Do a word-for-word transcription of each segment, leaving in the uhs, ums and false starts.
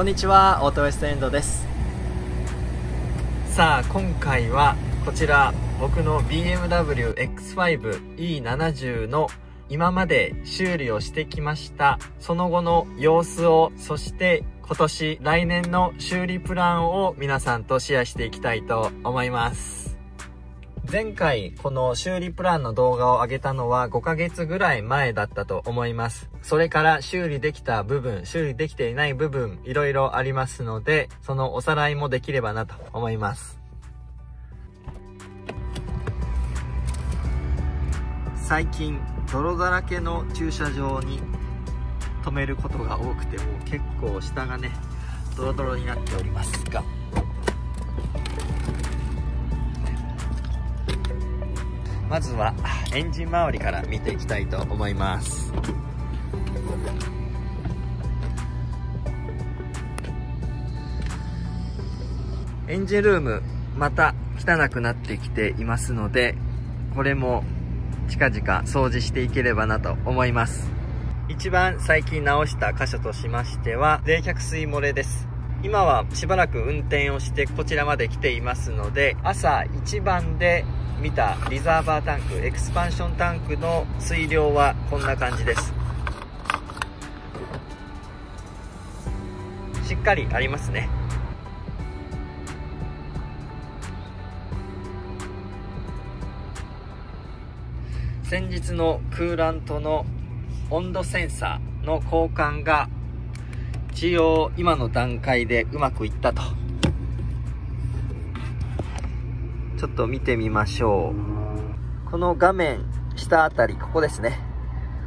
こんにちは、オートウエストエンドです。さあ、今回はこちら僕の ビーエムダブリュー エックスファイブ イーセブンゼロ の今まで修理をしてきました、その後の様子を、そして今年来年の修理プランを皆さんとシェアしていきたいと思います。前回この修理プランの動画を上げたのはごかげつぐらい前だったと思います。それから修理できた部分、修理できていない部分、いろいろありますので、そのおさらいもできればなと思います。最近泥だらけの駐車場に止めることが多くて、もう結構下がねドロドロになっておりますが、まずはエンジン周りから見ていきたいと思います。エンジンルームまた汚くなってきていますので、これも近々掃除していければなと思います。一番最近直した箇所としましては冷却水漏れです。今はしばらく運転をしてこちらまで来ていますので、朝一番で見たリザーバータンク、エクスパンションタンクの水量はこんな感じです。しっかりありますね。先日のクーラントの温度センサーの交換が一応今の段階でうまくいったと。ちょっと見てみましょう。この画面下あたり、ここですね、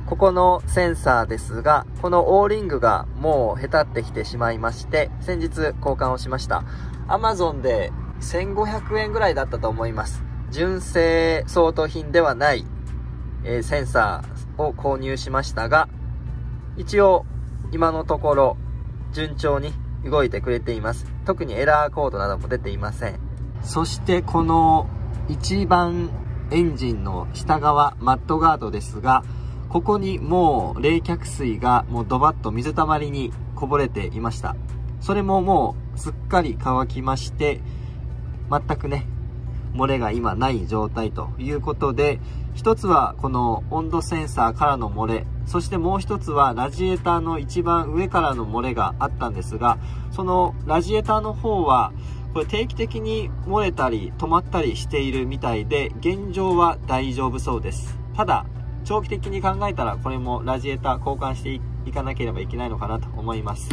ここのセンサーですが、このオーリングがもうへたってきてしまいまして、先日交換をしました。 アマゾン でせんごひゃくえんぐらいだったと思います。純正相当品ではないえー、センサーを購入しましたが、一応今のところ順調に動いてくれています。特にエラーコードなども出ていません。そしてこの一番エンジンの下側、マットガードですが、ここにもう冷却水がもうドバッと水たまりにこぼれていました。それももうすっかり乾きまして、全くね漏れが今ない状態ということで、一つはこの温度センサーからの漏れ、そしてもう一つはラジエーターの一番上からの漏れがあったんですが、そのラジエーターの方はこれ定期的に漏れたり止まったりしているみたいで、現状は大丈夫そうです。ただ長期的に考えたら、これもラジエーター交換していかなければいけないのかなと思います。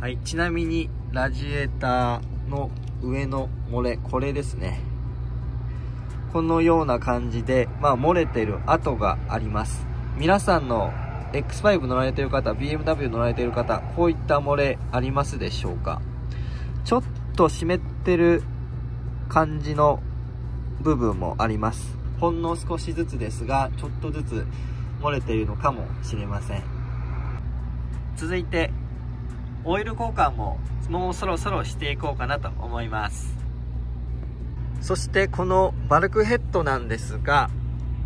はい、ちなみにラジエーターの上の漏れ、これですね。このような感じで、まあ、漏れてる跡があります。皆さんの エックスファイブ 乗られてる方、 ビーエムダブリュー 乗られてる方、こういった漏れありますでしょうか。ちょっと湿ってる感じの部分もあります。ほんの少しずつですが、ちょっとずつ漏れているのかもしれません。続いてオイル交換ももうそろそろしていこうかなと思います。そしてこのバルクヘッドなんですが、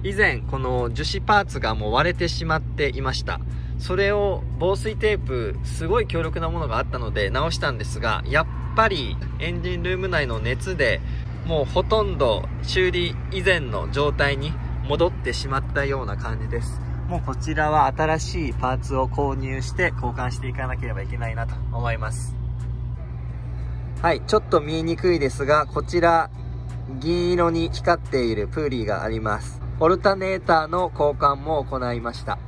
以前この樹脂パーツがもう割れてしまっていました。それを防水テープ、すごい強力なものがあったので直したんですが、やっぱりエンジンルーム内の熱でもうほとんど修理以前の状態に戻ってしまったような感じです。もうこちらは新しいパーツを購入して交換していかなければいけないなと思います。はい、ちょっと見えにくいですが、こちら銀色に光っているプーリーがあります。オルタネーターの交換も行いました。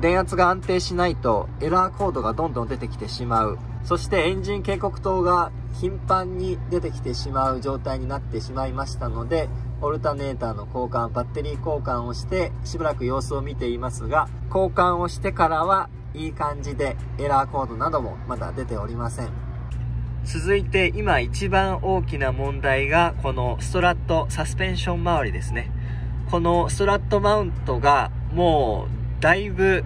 電圧が安定しないとエラーコードがどんどん出てきてしまう、そしてエンジン警告灯が頻繁に出てきてしまう状態になってしまいましたので、オルタネーターの交換、バッテリー交換をしてしばらく様子を見ていますが、交換をしてからはいい感じでエラーコードなどもまだ出ておりません。続いて今一番大きな問題がこのストラット、サスペンション周りですね。このストラットマウントがもうだいぶ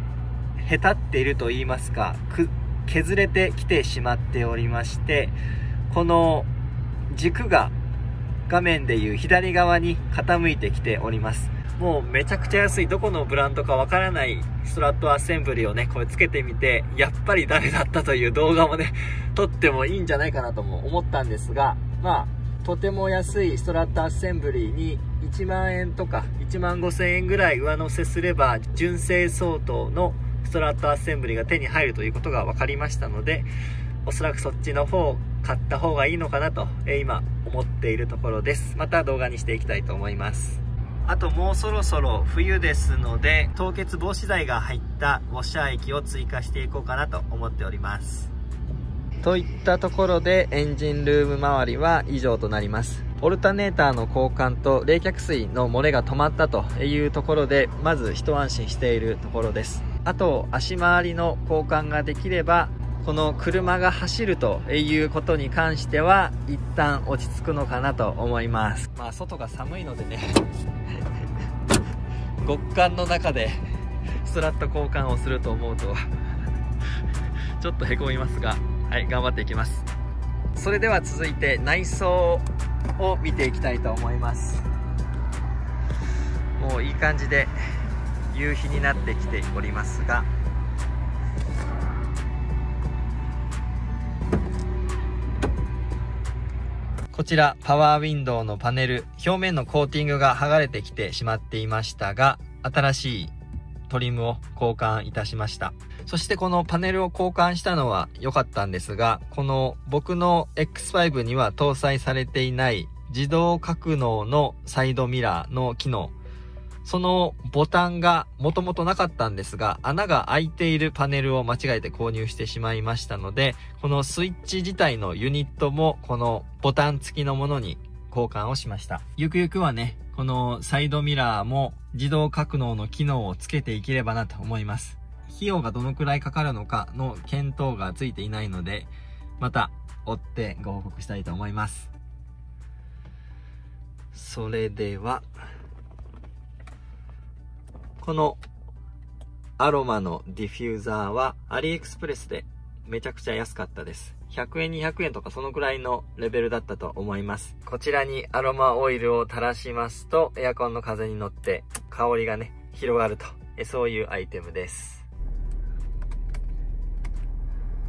へたっていると言いますか、く削れてきてしまっておりまして、この軸が画面でいう左側に傾いてきております。もうめちゃくちゃ安い、どこのブランドかわからないストラットアッセンブリをね、これつけてみて、やっぱりダメだったという動画もね、撮ってもいいんじゃないかなとも思ったんですが、まあ、とても安いストラットアッセンブリにいちまんえんとかいちまんごせんえんぐらい上乗せすれば、純正相当のストラットアッセンブリが手に入るということが分かりましたので、おそらくそっちの方を買った方がいいのかなと、えー、今思っているところです。また動画にしていきたいと思います。あともうそろそろ冬ですので、凍結防止剤が入ったウォッシャー液を追加していこうかなと思っております。といったところで、エンジンルーム周りは以上となります。オルタネーターの交換と冷却水の漏れが止まったというところで、まず一安心しているところです。あと足回りの交換ができれば、この車が走るということに関しては一旦落ち着くのかなと思います。まあ外が寒いのでね極寒の中でストラット交換をすると思うとちょっとへこみますが、はい、頑張っていきます。それでは続いて内装を見ていきたいと思います。もういい感じで夕日になってきておりますが、こちらパワーウィンドウのパネル、表面のコーティングが剥がれてきてしまっていましたが、新しいトリムを交換いたしました。そしてこのパネルを交換したのは良かったんですが、この僕の エックスファイブ には搭載されていない自動格納のサイドミラーの機能、そのボタンがもともとなかったんですが、穴が開いているパネルを間違えて購入してしまいましたので、このスイッチ自体のユニットもこのボタン付きのものに交換をしました。ゆくゆくはね、このサイドミラーも自動格納の機能を付けていければなと思います。費用がどのくらいかかるのかの検討がついていないので、また追ってご報告したいと思います。それでは、このアロマのディフューザーはアリエクスプレスでめちゃくちゃ安かったです。ひゃくえんにひゃくえんとかそのくらいのレベルだったと思います。こちらにアロマオイルを垂らしますと、エアコンの風に乗って香りがね、広がると。え、そういうアイテムです。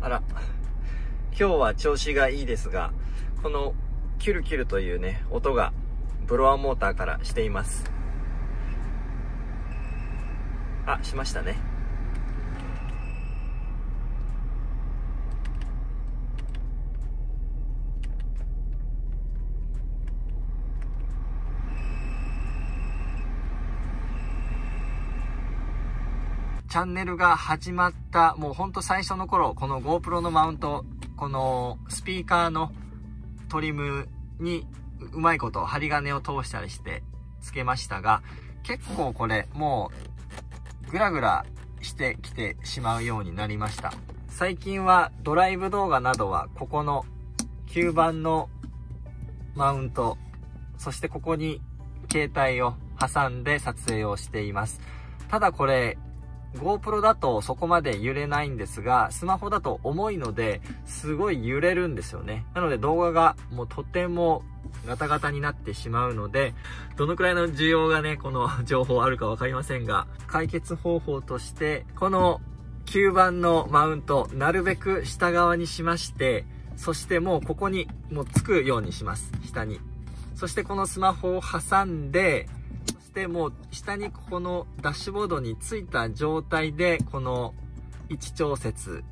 あら、今日は調子がいいですが、このキュルキュルというね、音がブロワーモーターからしています。あ、しましたね。チャンネルが始まった、もうほんと最初の頃、この GoPro のマウント、このスピーカーのトリムにうまいこと針金を通したりしてつけましたが、結構これもうグラグラしてきてしまうようになりました。最近はドライブ動画などはここのきゅうばんのマウント、そしてここに携帯を挟んで撮影をしています。ただこれ GoPro だとそこまで揺れないんですが、スマホだと重いのですごい揺れるんですよね。なので動画がもうとてもガタガタになってしまうので、どのくらいの需要がね、この情報あるか分かりませんが、解決方法としてこのきゅうばんのマウント、なるべく下側にしまして、そしてもうここにもうつくようにします。下に。そしてこのスマホを挟んで、そしてもう下にここのダッシュボードについた状態で、この位置調節、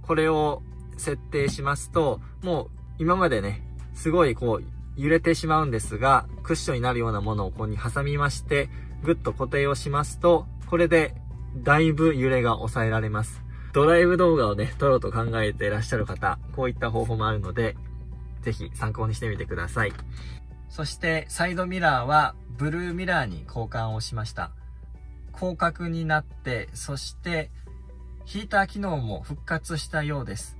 これを設定しますと、もう今までね、すごいこう揺れてしまうんですが、クッションになるようなものをここに挟みまして、グッと固定をしますと、これでだいぶ揺れが抑えられます。ドライブ動画をね、撮ろうと考えていらっしゃる方、こういった方法もあるので、ぜひ参考にしてみてください。そしてサイドミラーはブルーミラーに交換をしました。広角になって、そしてヒーター機能も復活したようです。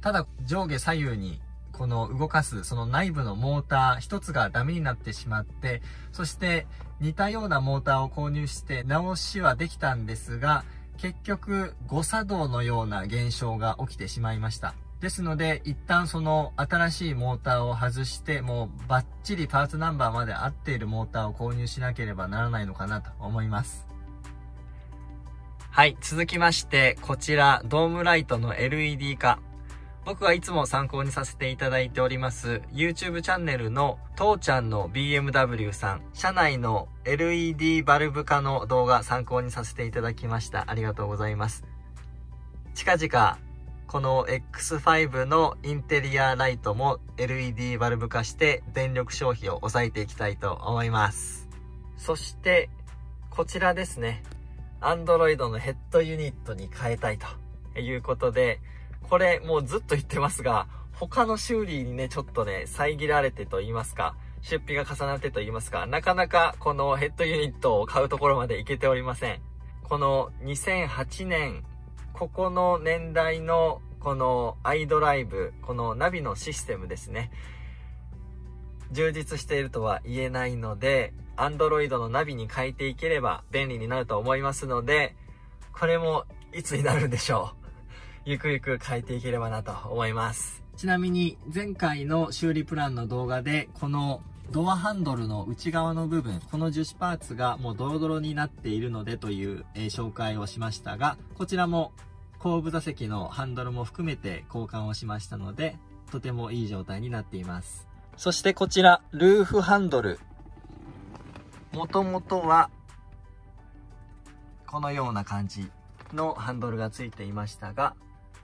ただ上下左右にこの動かすその内部のモーター一つがダメになってしまって、そして似たようなモーターを購入して直しはできたんですが、結局誤作動のような現象が起きてしまいました。ですので、一旦その新しいモーターを外して、もうバッチリパーツナンバーまで合っているモーターを購入しなければならないのかなと思います。はい、続きまして、こちら、ドームライトの エルイーディー 化。僕はいつも参考にさせていただいております、YouTube チャンネルの父ちゃんの ビーエムダブリュー さん、車内の エルイーディー バルブ化の動画参考にさせていただきました。ありがとうございます。近々、この エックスファイブ のインテリアライトも エルイーディー バルブ化して電力消費を抑えていきたいと思います。そして、こちらですね。Android のヘッドユニットに変えたいということで、これもうずっと言ってますが、他の修理にね、ちょっとね、遮られてと言いますか、出費が重なってと言いますか、なかなかこのヘッドユニットを買うところまでいけておりません。このにせんはちねん、ここの年代のこのiDrive、このナビのシステムですね。充実しているとは言えないので、Android のナビに変えていければ便利になると思いますので、これもいつになるんでしょう。ゆくゆく変えていければなと思います。ちなみに前回の修理プランの動画で、このドアハンドルの内側の部分、この樹脂パーツがもうドロドロになっているのでという、えー、紹介をしましたが、こちらも後部座席のハンドルも含めて交換をしましたので、とてもいい状態になっています。そしてこちら、ルーフハンドル。もともとは、このような感じのハンドルがついていましたが、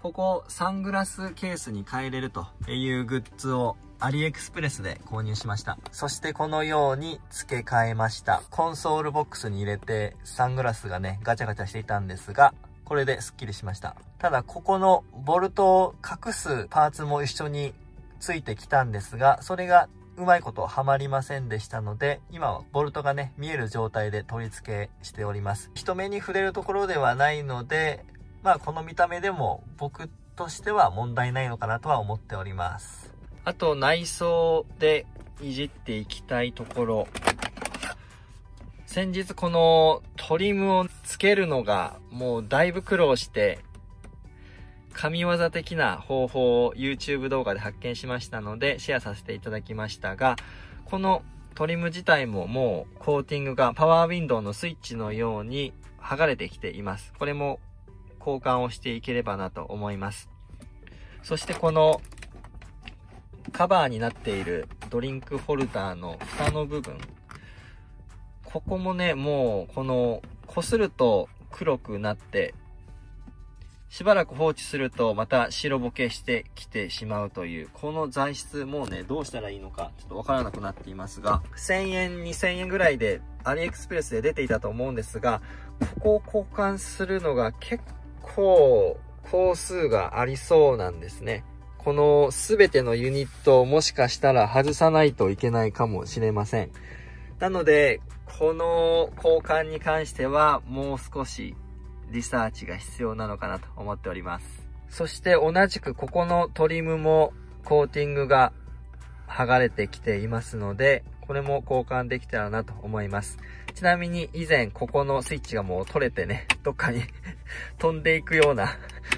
ここサングラスケースに変えれるというグッズをアリエクスプレスで購入しました。そしてこのように付け替えました。コンソールボックスに入れてサングラスがね、ガチャガチャしていたんですが、これですっきりしました。ただここのボルトを隠すパーツも一緒に付いてきたんですが、それがうまいことはまりませんでしたので、今はボルトがね、見える状態で取り付けしております。人目に触れるところではないので、まあこの見た目でも僕としては問題ないのかなとは思っております。あと内装でいじっていきたいところ。先日このトリムをつけるのがもうだいぶ苦労して、神業的な方法を YouTube 動画で発見しましたのでシェアさせていただきましたが、このトリム自体ももうコーティングがパワーウィンドウのスイッチのように剥がれてきています。これも交換をしていければなと思います。そしてこのカバーになっているドリンクホルダーの蓋の部分。ここもね、もうこの擦ると黒くなって、しばらく放置するとまた白ぼけしてきてしまうという、この材質もうね、どうしたらいいのかちょっとわからなくなっていますが、せんえん、にせんえんぐらいでアリエクスプレスで出ていたと思うんですが、ここを交換するのが結構工数がありそうなんですね。このすべてのユニットをもしかしたら外さないといけないかもしれません。なので、この交換に関してはもう少しリサーチが必要なのかなと思っております。そして同じくここのトリムもコーティングが剥がれてきていますので、これも交換できたらなと思います。ちなみに以前ここのスイッチがもう取れてね、どっかに飛んでいくような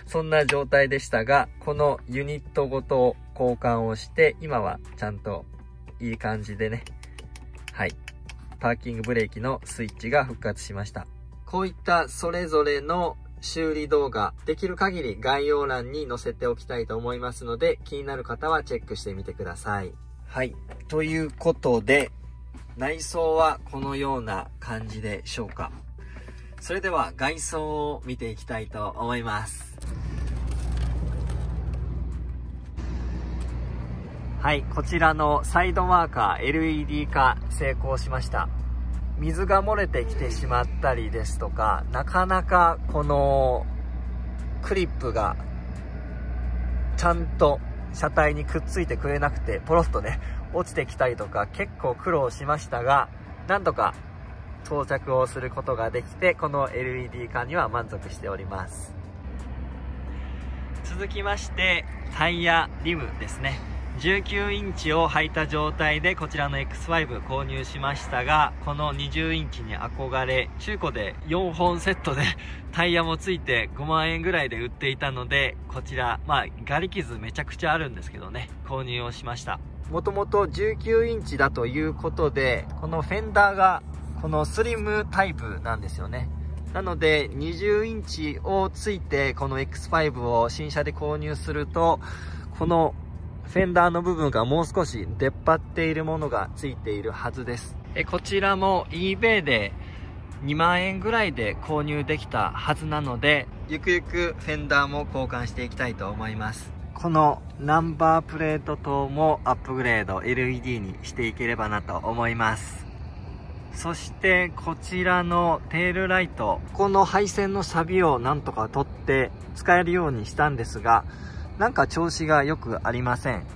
そんな状態でしたが、このユニットごと交換をして、今はちゃんといい感じでね、はい、パーキングブレーキのスイッチが復活しました。こういったそれぞれの修理動画、できる限り概要欄に載せておきたいと思いますので、気になる方はチェックしてみてください。はい。ということで、内装はこのような感じでしょうか。それでは外装を見ていきたいと思います。はい。こちらのサイドマーカー エルイーディー 化成功しました。水が漏れてきてしまったりですとか、なかなかこのクリップがちゃんと車体にくっついてくれなくて、ポロッとね落ちてきたりとか結構苦労しましたが、なんとか装着をすることができて、この エルイーディー 化には満足しております。続きましてタイヤリムですね。じゅうきゅうインチを履いた状態でこちらの エックスファイブ 購入しましたが、このにじゅうインチに憧れ、中古でよんほんセットでタイヤもついてごまんえんぐらいで売っていたので、こちら、まあ、ガリ傷めちゃくちゃあるんですけどね、購入をしました。もともとじゅうきゅうインチだということで、このフェンダーがこのスリムタイプなんですよね。なのでにじゅうインチをついてこの エックスファイブ を新車で購入すると、このフェンダーの部分がもう少し出っ張っているものがついているはずです。えこちらも ebay でにまんえんぐらいで購入できたはずなので、ゆくゆくフェンダーも交換していきたいと思います。このナンバープレート等もアップグレード エルイーディー にしていければなと思います。そしてこちらのテールライト、この配線のサビをなんとか取って使えるようにしたんですが、なんか調子がよくありません。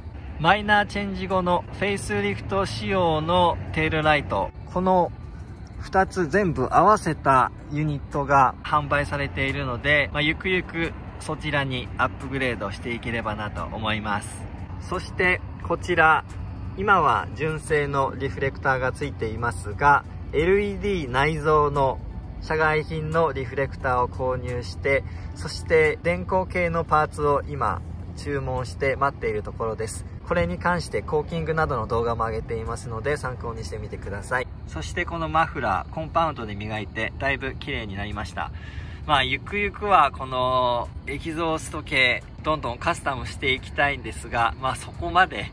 マイナーチェンジ後のフェイスリフト仕様のテールライト、このふたつ全部合わせたユニットが販売されているので、まあ、ゆくゆくそちらにアップグレードしていければなと思います。そしてこちら、今は純正のリフレクターがついていますが、 エルイーディー 内蔵の社外品のリフレクターを購入して、そして電光系のパーツを今注文して待っているところです。これに関してコーキングなどの動画も上げていますので、参考にしてみてください。そしてこのマフラー、コンパウンドで磨いてだいぶ綺麗になりました。まあゆくゆくはこのエキゾースト系どんどんカスタムしていきたいんですが、まあそこまで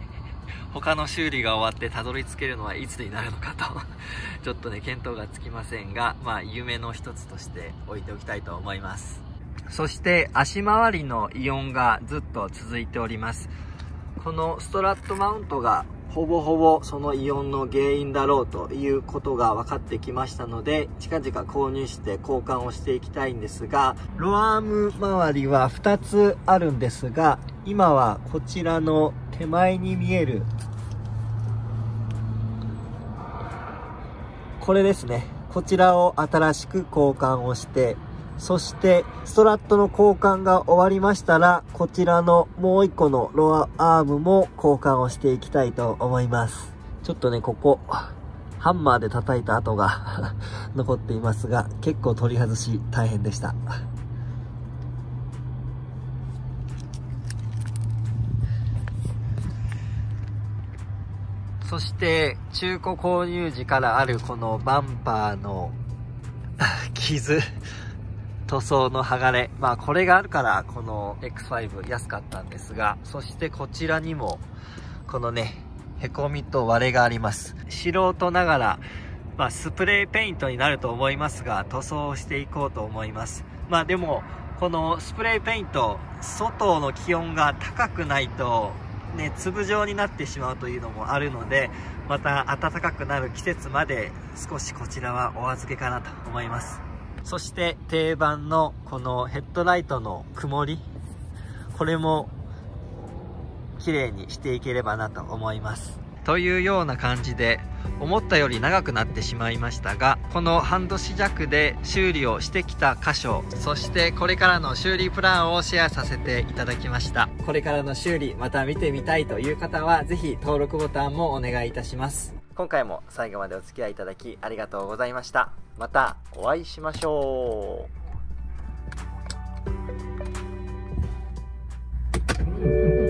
他の修理が終わってたどり着けるのはいつになるのかとちょっとね見当がつきませんが、まあ夢の一つとして置いておきたいと思います。そして足回りの異音がずっと続いております。このストラットマウントがほぼほぼその異音の原因だろうということが分かってきましたので、近々購入して交換をしていきたいんですが、ロアーム周りはふたつあるんですが、今はこちらの手前に見えるこれですね、こちらを新しく交換をして、そしてストラットの交換が終わりましたら、こちらのもういっこのロアアームも交換をしていきたいと思います。ちょっとねここハンマーで叩いた跡が残っていますが、結構取り外し大変でした。そして中古購入時からあるこのバンパーの傷、塗装の剥がれ、まあこれがあるからこの エックスファイブ 安かったんですが、そしてこちらにもこのねへこみと割れがあります。素人ながら、まあ、スプレーペイントになると思いますが、塗装をしていこうと思います。まあでもこのスプレーペイント、外の気温が高くないとね、粒状になってしまうというのもあるので、また暖かくなる季節まで少しこちらはお預けかなと思います。そして定番のこのヘッドライトの曇り、これも綺麗にしていければなと思います。というような感じで思ったより長くなってしまいましたが、この半年弱で修理をしてきた箇所、そしてこれからの修理プランをシェアさせていただきました。これからの修理また見てみたいという方はぜひ登録ボタンもお願いいたします。今回も最後までお付き合いいただきありがとうございました。またお会いしましょう。